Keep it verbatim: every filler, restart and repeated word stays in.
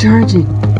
charging.